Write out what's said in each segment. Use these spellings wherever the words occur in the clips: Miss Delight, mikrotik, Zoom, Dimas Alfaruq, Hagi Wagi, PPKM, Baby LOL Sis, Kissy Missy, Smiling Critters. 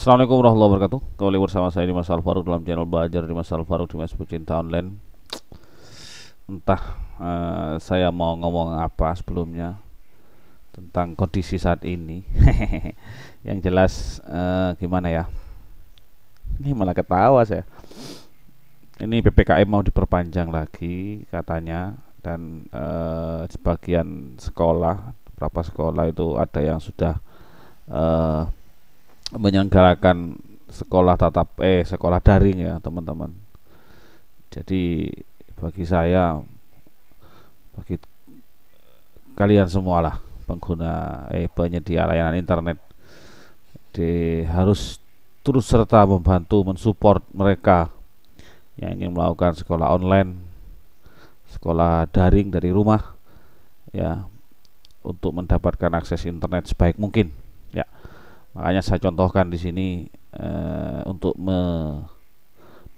Assalamualaikum warahmatullahi wabarakatuh. Kembali bersama saya Dimas Alfaruq dalam channel belajar Dimas Alfaruq, Dimas Bucin Online. Entah saya mau ngomong apa sebelumnya tentang kondisi saat ini. Yang jelas gimana ya? Ini malah ketawa saya. Ini PPKM mau diperpanjang lagi katanya, dan sebagian sekolah, beberapa sekolah itu ada yang sudah menyelenggarakan sekolah tatap sekolah daring ya teman-teman. Jadi bagi saya, bagi kalian semualah pengguna penyedia layanan internet, harus turut serta membantu mensupport mereka yang ingin melakukan sekolah online, sekolah daring dari rumah ya, untuk mendapatkan akses internet sebaik mungkin ya. Makanya saya contohkan di sini untuk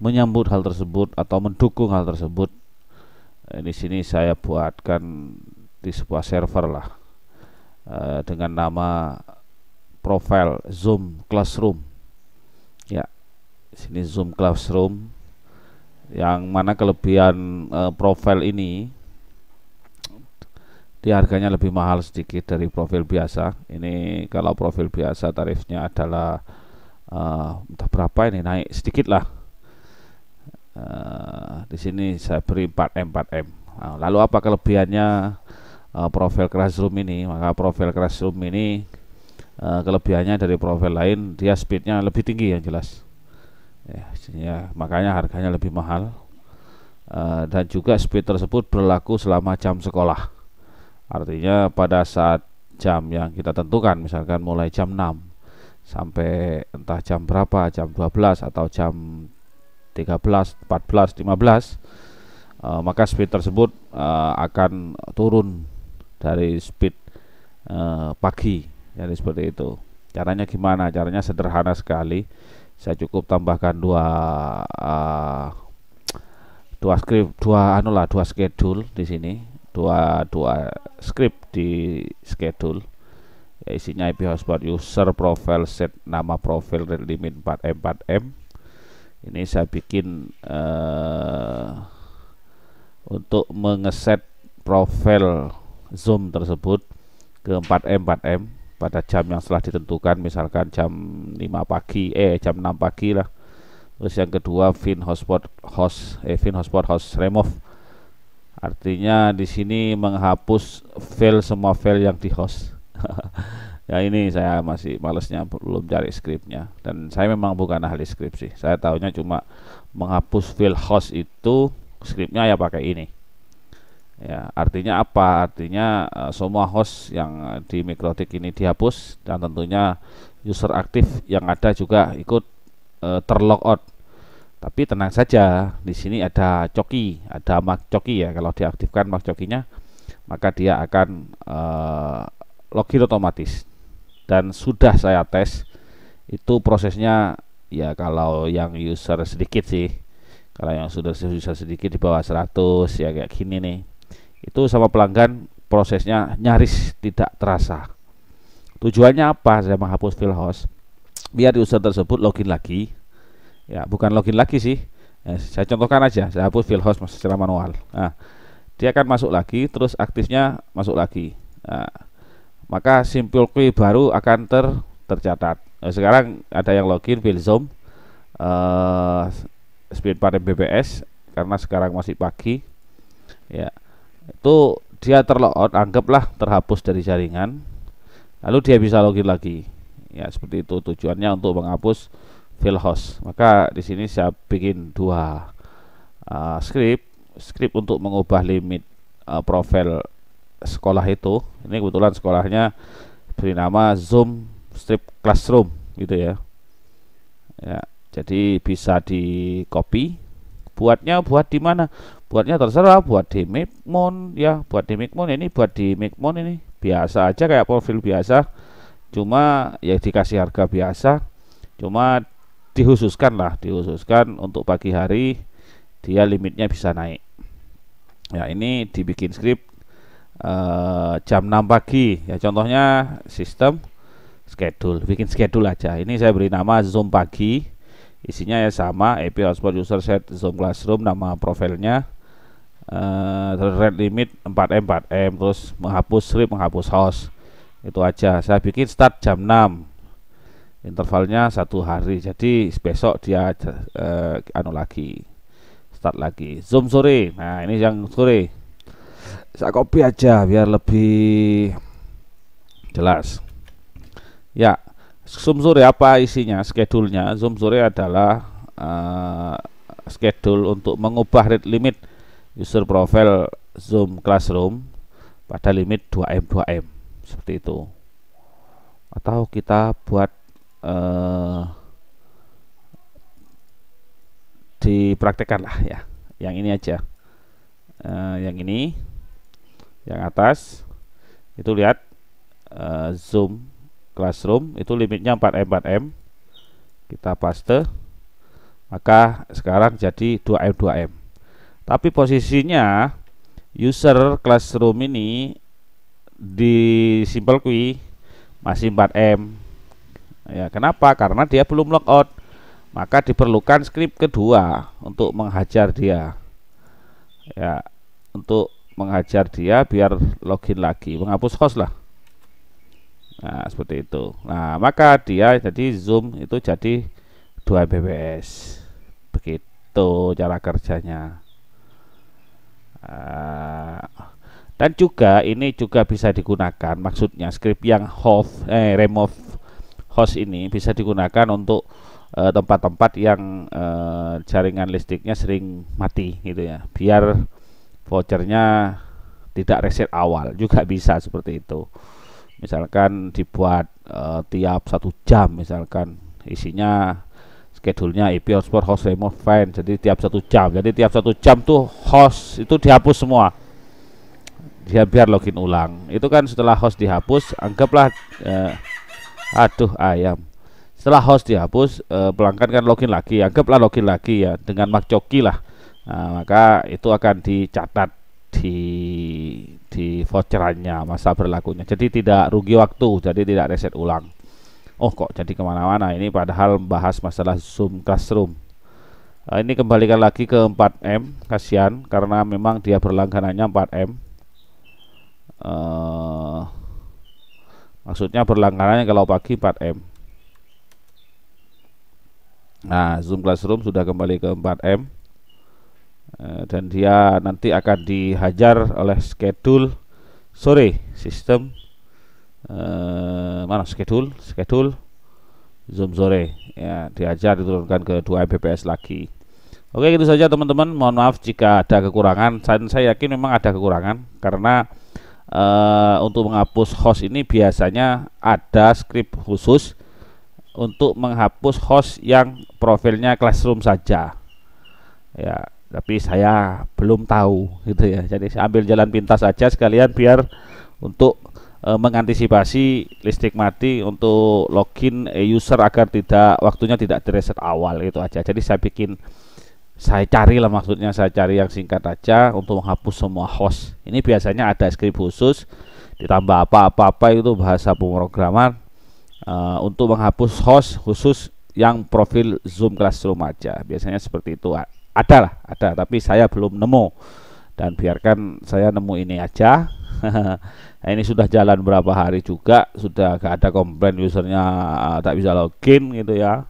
menyambut hal tersebut atau mendukung hal tersebut. Di sini saya buatkan di sebuah server lah dengan nama profil Zoom Classroom. Ya, sini Zoom Classroom, yang mana kelebihan profil ini di harganya lebih mahal sedikit dari profil biasa. Ini kalau profil biasa tarifnya adalah entah berapa, ini naik sedikit lah. Di sini saya beri 4M. Nah, lalu apa kelebihannya profil Classroom ini? Maka profil Classroom ini kelebihannya dari profil lain, dia speednya lebih tinggi yang jelas. Ya, makanya harganya lebih mahal. Dan juga speed tersebut berlaku selama jam sekolah. Artinya pada saat jam yang kita tentukan, misalkan mulai jam 6 sampai entah jam berapa, jam 12 atau jam 13, 14, 15, maka speed tersebut akan turun dari speed pagi. Jadi seperti itu. Caranya gimana? Caranya sederhana sekali. Saya cukup tambahkan dua schedule di sini. Dua script di schedule ya, isinya IP hotspot user, profile set nama profil, rate limit 4M. Ini saya bikin untuk mengeset profil Zoom tersebut ke 4M pada jam yang telah ditentukan, misalkan jam 6 pagi lah. Terus yang kedua fin hotspot host remove. Artinya di sini menghapus semua file yang di host. Ya, ini saya masih malesnya belum cari skripnya, dan saya memang bukan ahli skrip sih. Saya tahunya cuma menghapus file host itu skripnya ya pakai ini. Ya, artinya apa? Artinya semua host yang di mikrotik ini dihapus, dan tentunya user aktif yang ada juga ikut terlogout. Tapi tenang saja, di sini ada coki, ada mak coki ya. Kalau diaktifkan mak cokinya, maka dia akan login otomatis. Dan sudah saya tes, itu prosesnya ya kalau yang user sedikit sih. Kalau yang sudah user sedikit di bawah 100 ya kayak gini nih. Itu sama pelanggan prosesnya nyaris tidak terasa. Tujuannya apa? Saya menghapus file host biar user tersebut login lagi. Ya, bukan login lagi sih. Saya contohkan aja, saya hapus file host secara manual. Nah, dia akan masuk lagi, terus aktifnya masuk lagi. Nah, maka simple key baru akan tercatat. Nah, sekarang ada yang login file Zoom speed pada BBS karena sekarang masih pagi. Ya, itu dia terlogout, anggaplah terhapus dari jaringan. Lalu dia bisa login lagi. Ya, seperti itu tujuannya, untuk menghapus file host. Maka di sini saya bikin dua script untuk mengubah limit profil sekolah itu. Ini kebetulan sekolahnya beri nama Zoom Strip Classroom gitu ya. Ya, jadi bisa di copy. Buat di mana? Buatnya terserah, buat di Micmon ya, buat di Micmon ini, buat di Micmon ini. Biasa aja kayak profil biasa. Cuma ya dikasih harga biasa. Cuma dikhususkan untuk pagi hari, dia limitnya bisa naik. Ya, ini dibikin skrip jam 6 pagi ya. Contohnya sistem schedule, bikin schedule aja. Ini saya beri nama Zoom pagi, isinya ya sama, IP hotspot user set Zoom Classroom, nama profilnya, red limit 4M, terus menghapus script, menghapus host, itu aja. Saya bikin start jam 6, intervalnya 1 hari, jadi besok dia lagi start lagi Zoom sore. Nah ini yang sore saya copy aja biar lebih jelas ya. Zoom sore apa isinya, schedule-nya. Zoom sore adalah schedule untuk mengubah rate limit user profile Zoom Classroom pada limit 2M seperti itu, atau kita buat dipraktekkan lah ya. Yang ini aja, yang ini yang atas itu lihat, Zoom Classroom itu limitnya 4M, kita paste, maka sekarang jadi 2M, tapi posisinya user Classroom ini di simple queue masih 4M ya. Kenapa? Karena dia belum logout, maka diperlukan script kedua untuk menghajar dia ya, untuk menghajar dia biar login lagi, menghapus host lah. Nah seperti itu. Nah maka dia jadi Zoom itu jadi 2 Mbps, begitu cara kerjanya. Dan juga ini juga bisa digunakan, maksudnya script yang remove host ini bisa digunakan untuk tempat-tempat yang jaringan listriknya sering mati gitu ya, biar vouchernya tidak reset awal juga bisa seperti itu. Misalkan dibuat tiap 1 jam, misalkan isinya schedule-nya IP hotspot host remove fan, jadi tiap 1 jam, jadi tiap 1 jam tuh host itu dihapus semua, dia biar login ulang. Itu kan setelah host dihapus, anggaplah setelah host dihapus pelanggan kan login lagi, anggaplah login lagi ya dengan makcoki lah. Nah, maka itu akan dicatat di voucherannya masa berlakunya, jadi tidak rugi waktu, jadi tidak reset ulang. Oh kok jadi kemana-mana ini, padahal membahas masalah Zoom Classroom. Ini kembalikan lagi ke 4M, kasihan karena memang dia berlangganannya 4M, maksudnya berlangganannya kalau pagi 4M. Nah Zoom Classroom sudah kembali ke 4M, dan dia nanti akan dihajar oleh schedule sore sistem mana schedule Zoom sore ya, dihajar diturunkan ke 2 Mbps lagi. Oke itu saja teman-teman, mohon maaf jika ada kekurangan. Saya yakin memang ada kekurangan karena untuk menghapus host ini biasanya ada script khusus untuk menghapus host yang profilnya Classroom saja ya, tapi saya belum tahu gitu ya, jadi saya ambil jalan pintas aja sekalian biar untuk mengantisipasi listrik mati untuk login user agar tidak waktunya tidak direset awal, itu aja. Jadi saya cari yang singkat aja untuk menghapus semua host. Ini biasanya ada script khusus ditambah apa-apa itu bahasa pemrograman untuk menghapus host khusus yang profil Zoom Classroom aja, biasanya seperti itu. Ada tapi saya belum nemu, dan biarkan saya nemu ini aja. Nah, ini sudah jalan berapa hari juga sudah gak ada komplain usernya tak bisa login gitu ya,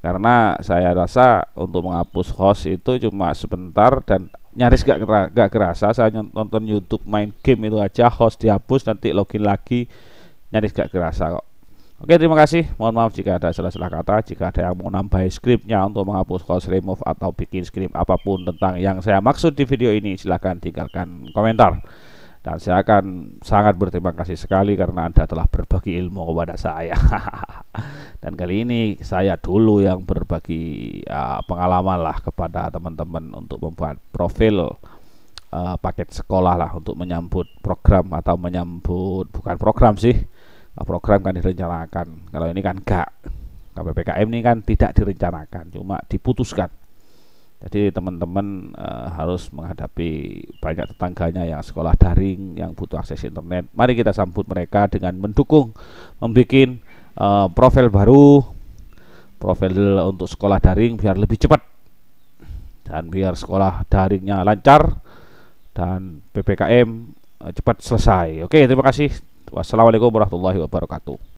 karena saya rasa untuk menghapus host itu cuma sebentar dan nyaris gak kerasa. Saya nonton YouTube main game itu aja, host dihapus nanti login lagi, nyaris gak kerasa kok. Oke terima kasih, mohon maaf jika ada salah-salah kata. Jika ada yang mau nambah scriptnya untuk menghapus host remove atau bikin script apapun tentang yang saya maksud di video ini, silahkan tinggalkan komentar, dan saya akan sangat berterima kasih sekali karena Anda telah berbagi ilmu kepada saya. Dan kali ini saya dulu yang berbagi pengalaman lah kepada teman-teman untuk membuat profil paket sekolah lah, untuk menyambut program atau menyambut bukan program sih, program kan direncanakan, kalau ini kan enggak. PPKM ini kan tidak direncanakan, cuma diputuskan. Jadi teman-teman harus menghadapi banyak tetangganya yang sekolah daring, yang butuh akses internet. Mari kita sambut mereka dengan mendukung, membuat profil baru, profil untuk sekolah daring biar lebih cepat dan biar sekolah daringnya lancar dan PPKM cepat selesai. Oke, terima kasih. Wassalamualaikum warahmatullahi wabarakatuh.